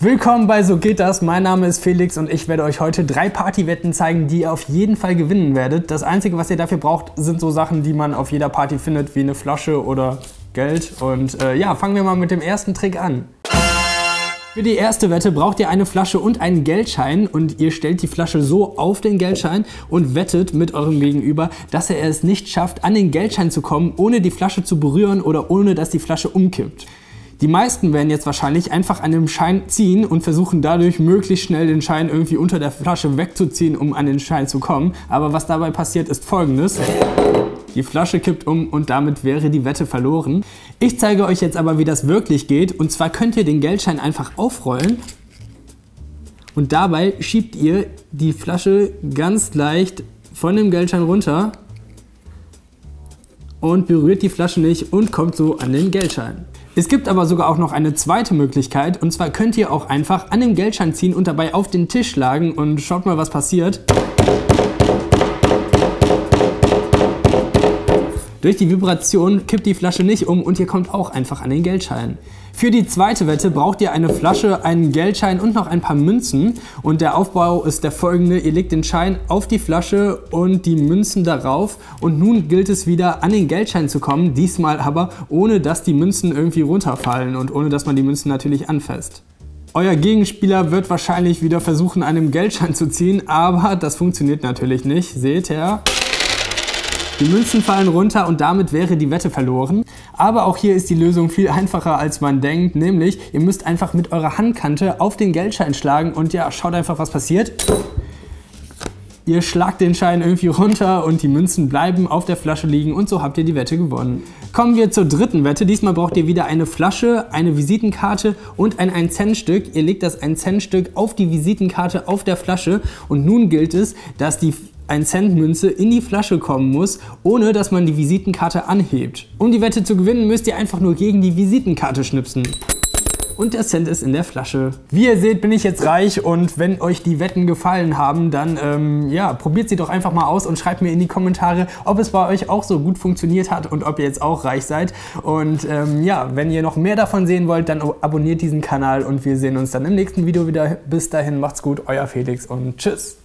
Willkommen bei So geht das, mein Name ist Felix und ich werde euch heute 3 Partywetten zeigen, die ihr auf jeden Fall gewinnen werdet. Das Einzige, was ihr dafür braucht, sind so Sachen, die man auf jeder Party findet, wie eine Flasche oder Geld. Und ja, fangen wir mal mit dem ersten Trick an. Für die erste Wette braucht ihr eine Flasche und einen Geldschein und ihr stellt die Flasche so auf den Geldschein und wettet mit eurem Gegenüber, dass er es nicht schafft, an den Geldschein zu kommen, ohne die Flasche zu berühren oder ohne, dass die Flasche umkippt. Die meisten werden jetzt wahrscheinlich einfach an dem Schein ziehen und versuchen dadurch möglichst schnell den Schein irgendwie unter der Flasche wegzuziehen, um an den Schein zu kommen. Aber was dabei passiert, ist Folgendes. Die Flasche kippt um und damit wäre die Wette verloren. Ich zeige euch jetzt aber, wie das wirklich geht. Und zwar könnt ihr den Geldschein einfach aufrollen und dabei schiebt ihr die Flasche ganz leicht von dem Geldschein runter und berührt die Flasche nicht und kommt so an den Geldschein. Es gibt aber sogar auch noch eine zweite Möglichkeit und zwar könnt ihr auch einfach an dem Geldschein ziehen und dabei auf den Tisch schlagen und schaut mal, was passiert. Durch die Vibration kippt die Flasche nicht um und ihr kommt auch einfach an den Geldschein. Für die zweite Wette braucht ihr eine Flasche, einen Geldschein und noch ein paar Münzen und der Aufbau ist der folgende: Ihr legt den Schein auf die Flasche und die Münzen darauf und nun gilt es wieder, an den Geldschein zu kommen, diesmal aber ohne, dass die Münzen irgendwie runterfallen und ohne, dass man die Münzen natürlich anfasst. Euer Gegenspieler wird wahrscheinlich wieder versuchen, an dem Geldschein zu ziehen, aber das funktioniert natürlich nicht, seht ihr? Die Münzen fallen runter und damit wäre die Wette verloren. Aber auch hier ist die Lösung viel einfacher, als man denkt. Nämlich, ihr müsst einfach mit eurer Handkante auf den Geldschein schlagen und ja, schaut einfach, was passiert. Ihr schlagt den Schein irgendwie runter und die Münzen bleiben auf der Flasche liegen und so habt ihr die Wette gewonnen. Kommen wir zur dritten Wette. Diesmal braucht ihr wieder eine Flasche, eine Visitenkarte und ein 1-Cent-Stück. Ihr legt das 1-Cent-Stück auf die Visitenkarte auf der Flasche und nun gilt es, dass die 1-Cent-Münze in die Flasche kommen muss, ohne dass man die Visitenkarte anhebt. Um die Wette zu gewinnen, müsst ihr einfach nur gegen die Visitenkarte schnipsen. Und der Cent ist in der Flasche. Wie ihr seht, bin ich jetzt reich und wenn euch die Wetten gefallen haben, dann ja, probiert sie doch einfach mal aus und schreibt mir in die Kommentare, ob es bei euch auch so gut funktioniert hat und ob ihr jetzt auch reich seid. Und ja, wenn ihr noch mehr davon sehen wollt, dann abonniert diesen Kanal und wir sehen uns dann im nächsten Video wieder. Bis dahin, macht's gut, euer Felix und tschüss.